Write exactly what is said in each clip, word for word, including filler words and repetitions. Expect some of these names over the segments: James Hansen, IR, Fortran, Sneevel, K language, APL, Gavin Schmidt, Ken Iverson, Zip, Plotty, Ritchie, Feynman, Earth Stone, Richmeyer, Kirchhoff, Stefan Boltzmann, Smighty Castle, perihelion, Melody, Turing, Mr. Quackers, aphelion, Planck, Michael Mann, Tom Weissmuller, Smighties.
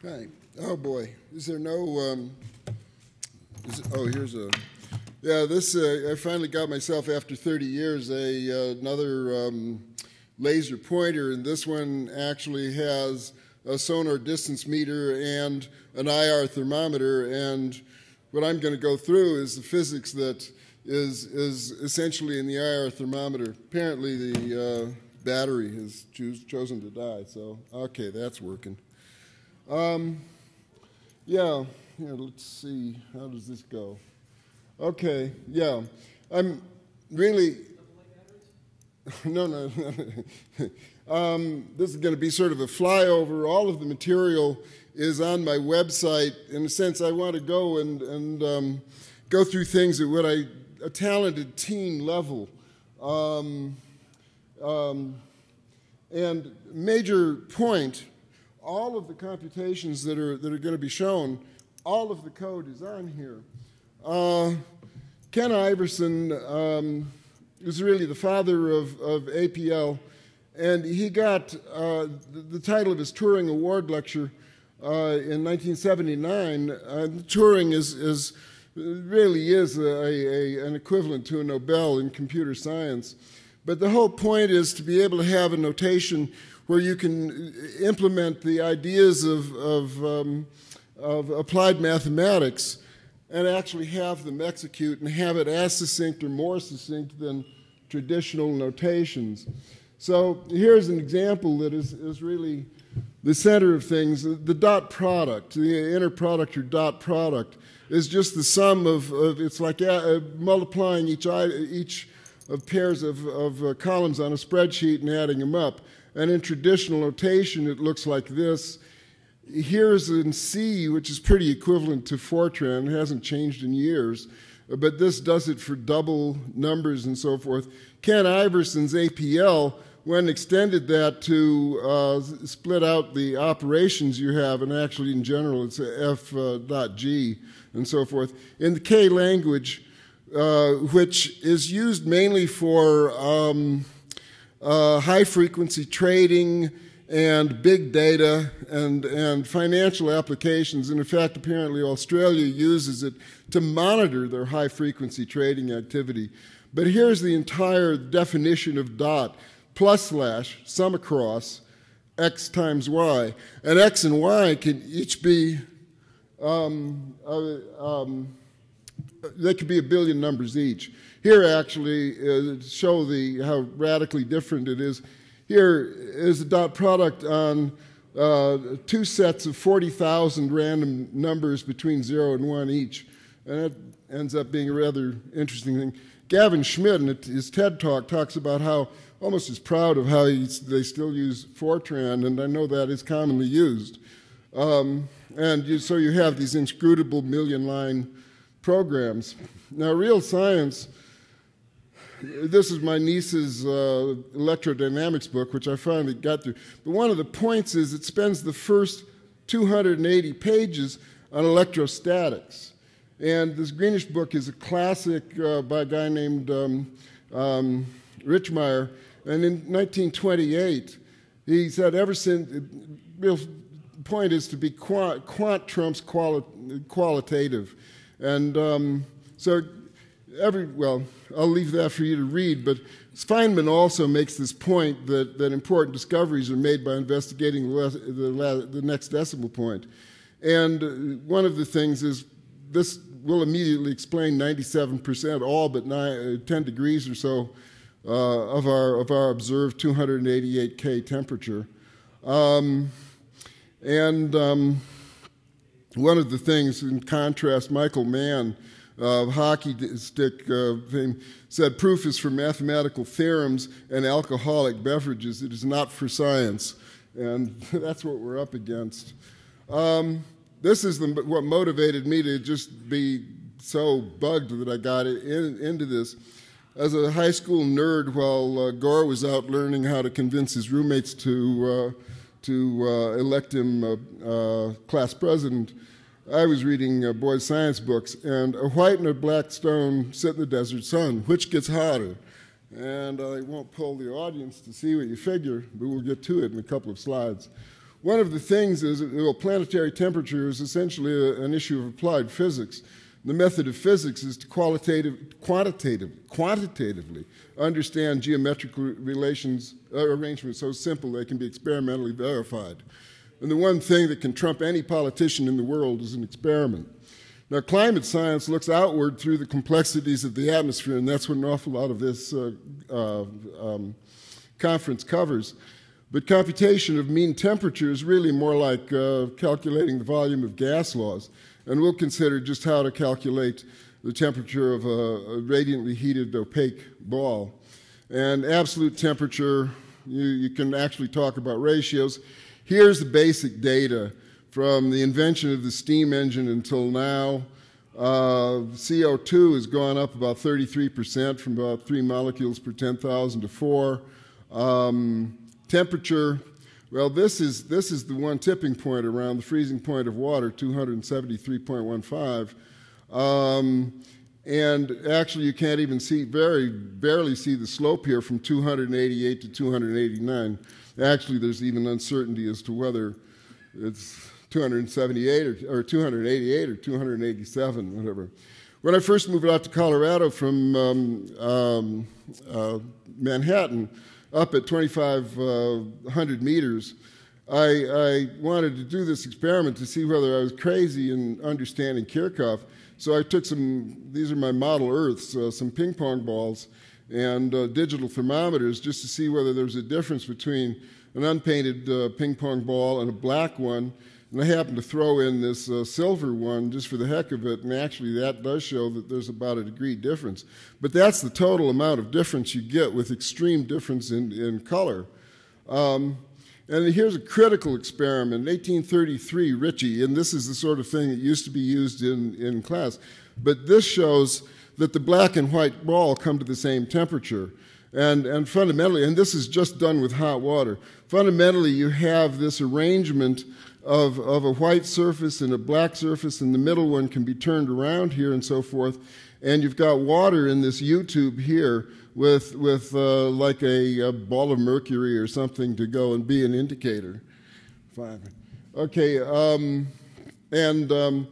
Right. Oh boy, is there no? Um, is it, oh, here's a. Yeah, this uh, I finally got myself after thirty years a uh, another um, laser pointer, and this one actually has a sonar distance meter and an I R thermometer. And what I'm going to go through is the physics that is is essentially in the I R thermometer. Apparently, the uh, battery has choos chosen to die. So okay, that's working. Um, yeah, yeah, let's see, how does this go? Okay, yeah, I'm really, no, no, no. um, this is going to be sort of a flyover. All of the material is on my website. In a sense, I want to go and, and um, go through things at what I, a talented teen level. Um, um, and major point, all of the computations that are, that are going to be shown, all of the code is on here. Uh, Ken Iverson um, is really the father of, of A P L, and he got uh, the, the title of his Turing Award lecture uh, in nineteen seventy-nine. Uh, Turing is, is, really is a, a, an equivalent to a Nobel in computer science. But the whole point is to be able to have a notation where you can implement the ideas of, of, um, of applied mathematics and actually have them execute and have it as succinct or more succinct than traditional notations. So here's an example that is, is really the center of things. The dot product, the inner product or dot product, is just the sum of, of it's like uh, multiplying each, each of pairs of, of uh, columns on a spreadsheet and adding them up. And in traditional notation, it looks like this. Here's in C, which is pretty equivalent to Fortran. It hasn't changed in years. But this does it for double numbers and so forth. Ken Iverson's A P L, when extended that to uh, split out the operations you have, and actually in general it's F uh, dot G and so forth. In the K language, uh, which is used mainly for... Um, Uh, high-frequency trading and big data and, and financial applications. And in fact, apparently Australia uses it to monitor their high-frequency trading activity. But here's the entire definition of dot, plus slash, sum across, x times y. And x and y can each be, um, uh, um, they could be a billion numbers each. Here actually uh, show the, how radically different it is. Here is a dot product on uh, two sets of forty thousand random numbers between zero and one each. And that ends up being a rather interesting thing. Gavin Schmidt in his TED Talk talks about how, almost as proud of how he's, they still use Fortran, and I know that is commonly used. Um, and you, so you have these inscrutable million line programs. Now real science, this is my niece's uh, electrodynamics book, which I finally got through. But one of the points is it spends the first two hundred eighty pages on electrostatics. And this Greenish book is a classic uh, by a guy named um, um, Richmeyer. And in nineteen twenty-eight, he said ever since, the point is to be quant, quant trumps quali qualitative. And um, so every, well, I'll leave that for you to read, but Feynman also makes this point that, that important discoveries are made by investigating the, the, the next decimal point. And one of the things is this will immediately explain ninety-seven percent, all but nine, ten degrees or so uh, of, our, of our observed two hundred eighty-eight K temperature. Um, and um, one of the things, in contrast, Michael Mann, uh, hockey stick uh, thing, said, proof is for mathematical theorems and alcoholic beverages. It is not for science. And that's what we're up against. Um, this is the, what motivated me to just be so bugged that I got in, into this. As a high school nerd, while uh, Gore was out learning how to convince his roommates to... Uh, to uh, elect him uh, uh, class president, I was reading uh, boys' science books, and a white and a black stone sit in the desert sun. Which gets hotter? And I won't poll the audience to see what you figure, but we'll get to it in a couple of slides. One of the things is, well, planetary temperature is essentially a, an issue of applied physics. The method of physics is to qualitative, quantitative, quantitatively understand geometrical relations, uh, arrangements so simple they can be experimentally verified. And the one thing that can trump any politician in the world is an experiment. Now, climate science looks outward through the complexities of the atmosphere, and that's what an awful lot of this uh, uh, um, conference covers. But computation of mean temperature is really more like uh, calculating the volume of gas laws. And we'll consider just how to calculate the temperature of a, a radiantly heated opaque ball. And absolute temperature, you, you can actually talk about ratios. Here's the basic data from the invention of the steam engine until now. Uh, C O two has gone up about thirty-three percent from about three molecules per ten thousand to four. Um, Temperature, well, this is, this is the one tipping point around the freezing point of water, two hundred seventy-three point one five. Um, and actually, you can't even see, very barely see the slope here from two hundred eighty-eight to two hundred eighty-nine. Actually, there's even uncertainty as to whether it's two hundred seventy-eight or, or two hundred eighty-eight or two hundred eighty-seven, whatever. When I first moved out to Colorado from um, um, uh, Manhattan, up at twenty-five hundred meters, I, I wanted to do this experiment to see whether I was crazy in understanding Kirchhoff. So I took some, these are my model Earths, uh, some ping pong balls and uh, digital thermometers just to see whether there was a difference between an unpainted uh, ping pong ball and a black one. And I happened to throw in this uh, silver one just for the heck of it, and actually that does show that there's about a degree difference. But that's the total amount of difference you get with extreme difference in, in color. Um, and here's a critical experiment, eighteen thirty-three, Ritchie, and this is the sort of thing that used to be used in, in class. But this shows that the black and white ball come to the same temperature. And, and fundamentally, and this is just done with hot water, fundamentally you have this arrangement Of, of a white surface and a black surface, and the middle one can be turned around here and so forth. And you've got water in this U-tube here with, with uh, like a, a ball of mercury or something to go and be an indicator. Five. Okay, um, and um,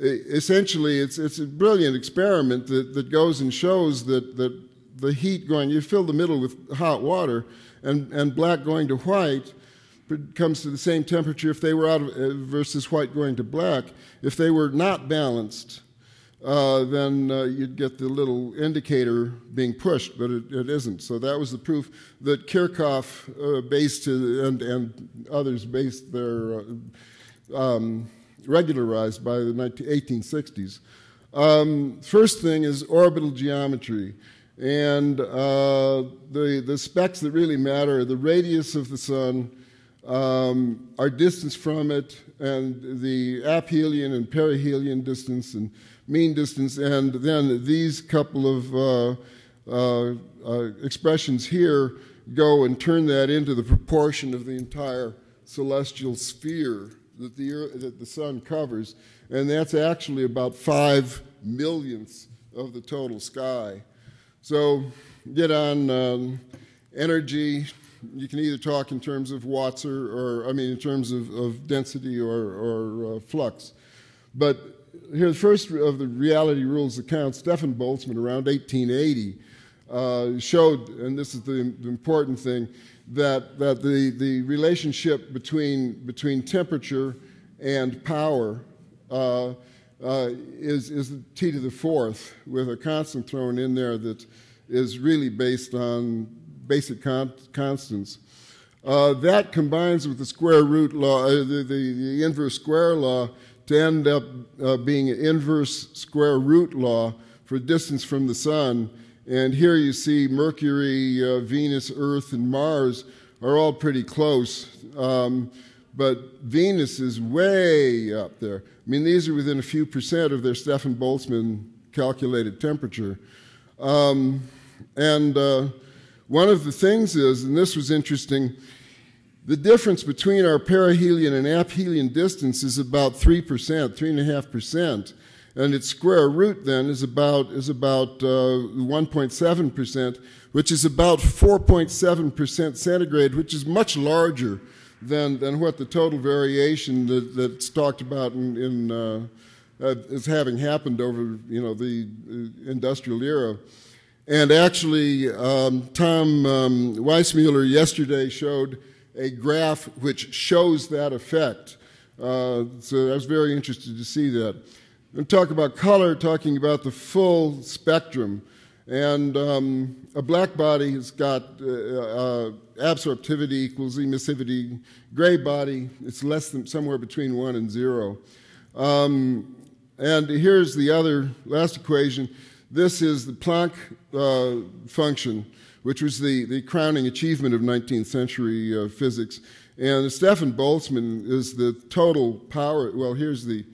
essentially it's, it's a brilliant experiment that, that goes and shows that, that the heat going, you fill the middle with hot water, and, and black going to white comes to the same temperature if they were out of, uh, versus white going to black. If they were not balanced, uh, then uh, you'd get the little indicator being pushed, but it, it isn't. So that was the proof that Kirchhoff uh, based his, and, and others based their, uh, um, regularized by the eighteen sixties. Um, first thing is orbital geometry. And uh, the, the specs that really matter are the radius of the sun, Um, our distance from it, and the aphelion and perihelion distance and mean distance, and then these couple of uh, uh, uh, expressions here go and turn that into the proportion of the entire celestial sphere that the, Earth, that the sun covers, and that's actually about five millionths of the total sky. So get on um, energy. You can either talk in terms of watts or, or I mean, in terms of, of density or, or uh, flux. But here's the first of the reality rules that count. Stefan Boltzmann, around eighteen eighty, uh, showed, and this is the, the important thing, that, that the, the relationship between, between temperature and power uh, uh, is, is the T to the fourth, with a constant thrown in there that is really based on basic con constants. Uh, that combines with the square root law, uh, the, the, the inverse square law, to end up uh, being an inverse square root law for distance from the sun. And here you see Mercury, uh, Venus, Earth, and Mars are all pretty close. Um, but Venus is way up there. I mean, these are within a few percent of their Stefan Boltzmann calculated temperature. Um, and... Uh, One of the things is, and this was interesting, the difference between our perihelion and aphelion distance is about three percent, three and a half percent, and its square root then is about is about uh, one point seven percent, which is about four point seven percent centigrade, which is much larger than, than what the total variation that, that's talked about in, in uh, uh, is having happened over, you know, the uh, industrial era. And actually, um, Tom um, Weissmuller yesterday showed a graph which shows that effect. Uh, so I was very interested to see that. I'm going to talk about color, talking about the full spectrum. And um, a black body has got uh, uh, absorptivity equals emissivity. Gray body, it's less than somewhere between one and zero. Um, and here's the other last equation. This is the Planck uh, function, which was the, the crowning achievement of nineteenth century uh, physics. And Stefan Boltzmann is the total power. Well, here's the.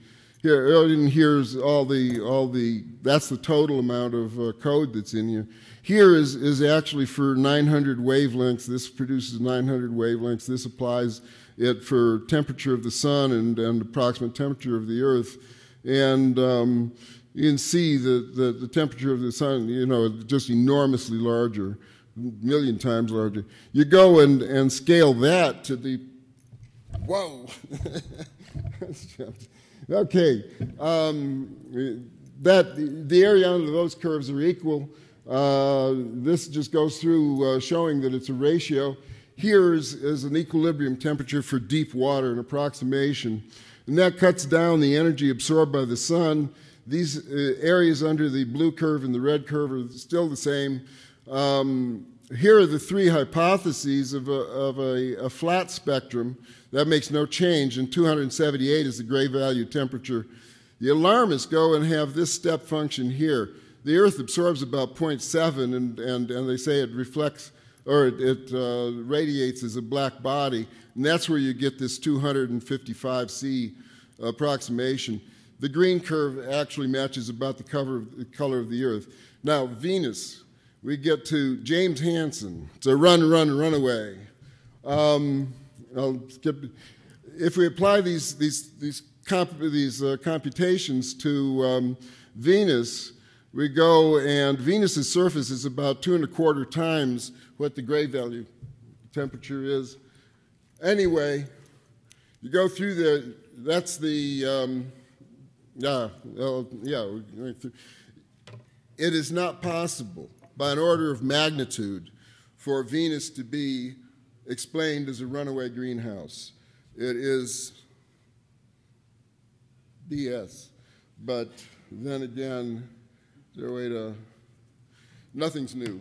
Here, and here's all the, all the, that's the total amount of uh, code that's in here. Here is, is actually for nine hundred wavelengths. This produces nine hundred wavelengths. This applies it for temperature of the sun and, and approximate temperature of the earth. And um, you can see the, the, the temperature of the sun, you know, just enormously larger, a million times larger. You go and, and scale that to the, whoa. Okay, um, that, the area under those curves are equal. Uh, this just goes through uh, showing that it's a ratio. Here is, is an equilibrium temperature for deep water, an approximation. And that cuts down the energy absorbed by the sun. These uh, areas under the blue curve and the red curve are still the same. Um, here are the three hypotheses of a, of a, a flat spectrum. That makes no change, and two hundred seventy-eight is the gray value temperature. The alarmists go and have this step function here. The Earth absorbs about zero point seven, and, and, and they say it reflects, or it, it uh, radiates as a black body, and that's where you get this two hundred fifty-five C approximation. The green curve actually matches about the, cover of the color of the Earth. Now, Venus, we get to James Hansen. It's a run, run, runaway. Um, I'll skip. If we apply these, these, these, comp these uh, computations to um, Venus, we go and Venus's surface is about two and a quarter times what the gray value temperature is. Anyway, you go through the, that's the, um, yeah, uh, yeah. It is not possible by an order of magnitude for Venus to be explained as a runaway greenhouse. It is B S. But then again, is there a way to, nothing's new.